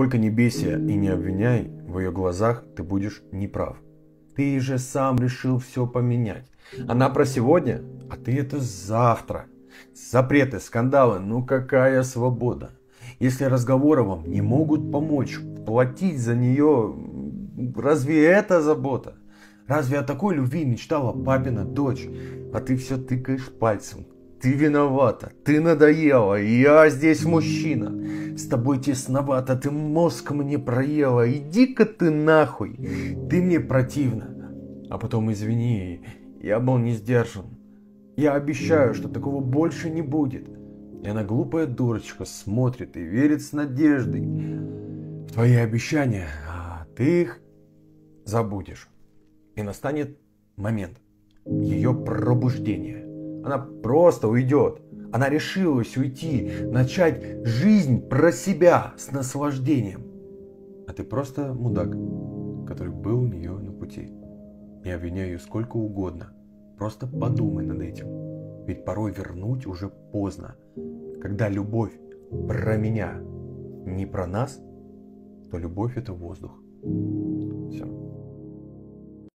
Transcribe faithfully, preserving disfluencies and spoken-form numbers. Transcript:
Сколько ни бейся и не обвиняй, в ее глазах ты будешь неправ. Ты же сам решил все поменять. Она про сегодня, а ты это завтра. Запреты, скандалы, ну какая свобода. Если разговоры вам не могут помочь, платить за нее, разве это забота? Разве о такой любви мечтала папина дочь? А ты все тыкаешь пальцем. Ты виновата, ты надоела, я здесь мужчина. С тобой тесновато, ты мозг мне проела, иди-ка ты нахуй, ты мне противна. А потом извини, я был не сдержан. Я обещаю, что такого больше не будет. И она, глупая дурочка, смотрит и верит с надеждой в твои обещания, а ты их забудешь. И настанет момент ее пробуждения. Она просто уйдет. Она решилась уйти, начать жизнь про себя с наслаждением. А ты просто мудак, который был у нее на пути. Я обвиняю ее сколько угодно. Просто подумай над этим. Ведь порой вернуть уже поздно. Когда любовь про меня, не про нас, то любовь — это воздух.